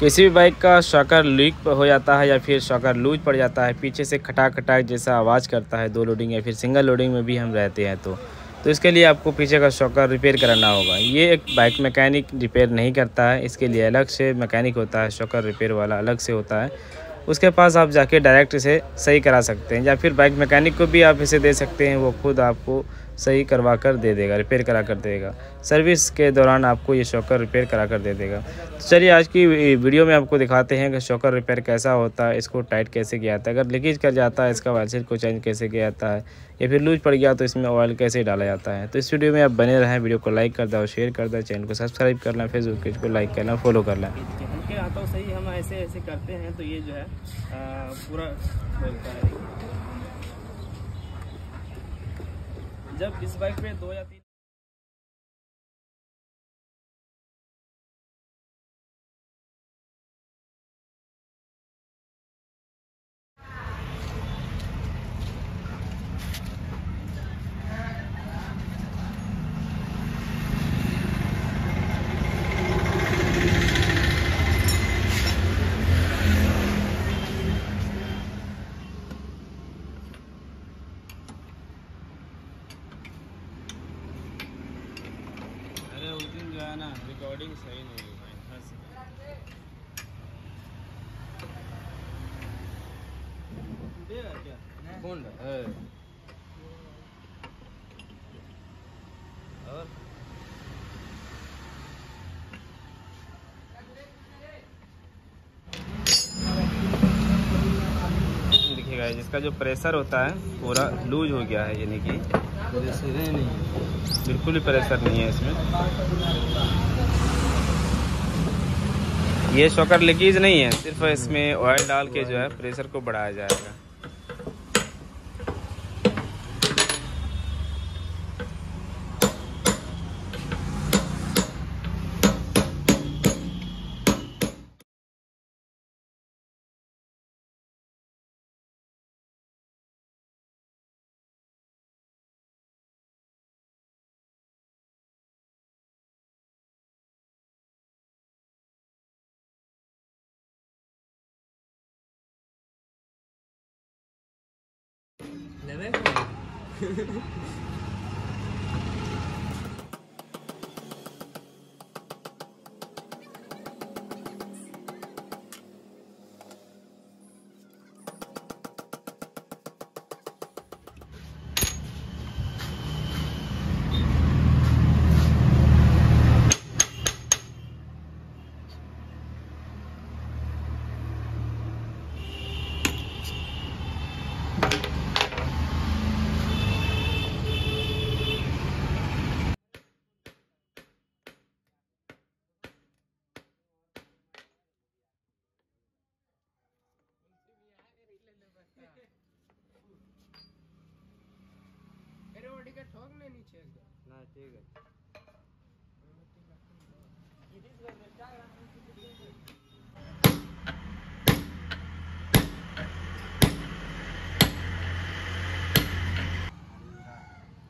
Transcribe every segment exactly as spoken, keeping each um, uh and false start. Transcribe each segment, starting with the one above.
किसी भी बाइक का शॉकर लीक हो जाता है या फिर शॉकर लूज पड़ जाता है, पीछे से खटाक खटाक जैसा आवाज़ करता है। दो लोडिंग या फिर सिंगल लोडिंग में भी हम रहते हैं तो तो इसके लिए आपको पीछे का शॉकर रिपेयर कराना होगा। ये एक बाइक मैकेनिक रिपेयर नहीं करता है, इसके लिए अलग से मैकेनिक होता है, शॉकर रिपेयर वाला अलग से होता है, उसके पास आप जाके डायरेक्ट इसे सही करा सकते हैं या फिर बाइक मैकेनिक को भी आप इसे दे सकते हैं, वो खुद आपको सही करवा कर दे देगा, रिपेयर करा कर देगा। सर्विस के दौरान आपको ये शॉकर रिपेयर करा कर दे देगा। तो चलिए आज की वीडियो में आपको दिखाते हैं कि शॉकर रिपेयर कैसा होता है, इसको टाइट कैसे किया जाता है, अगर लीकेज कर जाता है इसका वाइल सील को चेंज कैसे किया जाता है, या फिर लूज पड़ गया तो इसमें ऑयल कैसे डाला जाता है। तो इस वीडियो में आप बने रहें, वीडियो को लाइक कर दें, शेयर कर दें, चैनल को सब्सक्राइब कर लें, फेसबुक पेज को लाइक कर लें, फॉलो कर लें। आता सही हम ऐसे ऐसे करते हैं तो ये जो है पूरा बोलता है। जब इस बाइक पे दो या तीन ना रिकॉर्डिंग सही नहीं हुई भाई, हर सेकंड दे यार क्या फोन है और देखिए गाइस इसका जो प्रेशर होता है पूरा लूज हो गया है, यानी कि प्रेशर है नहीं, बिल्कुल ही प्रेशर नहीं है इसमें। ये शॉकर लीकेज नहीं है, सिर्फ इसमें ऑयल डाल के जो है प्रेशर को बढ़ाया जाएगा। ना ठीक है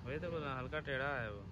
वही तो बोला, हल्का टेढ़ा है वो।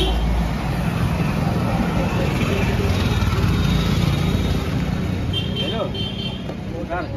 You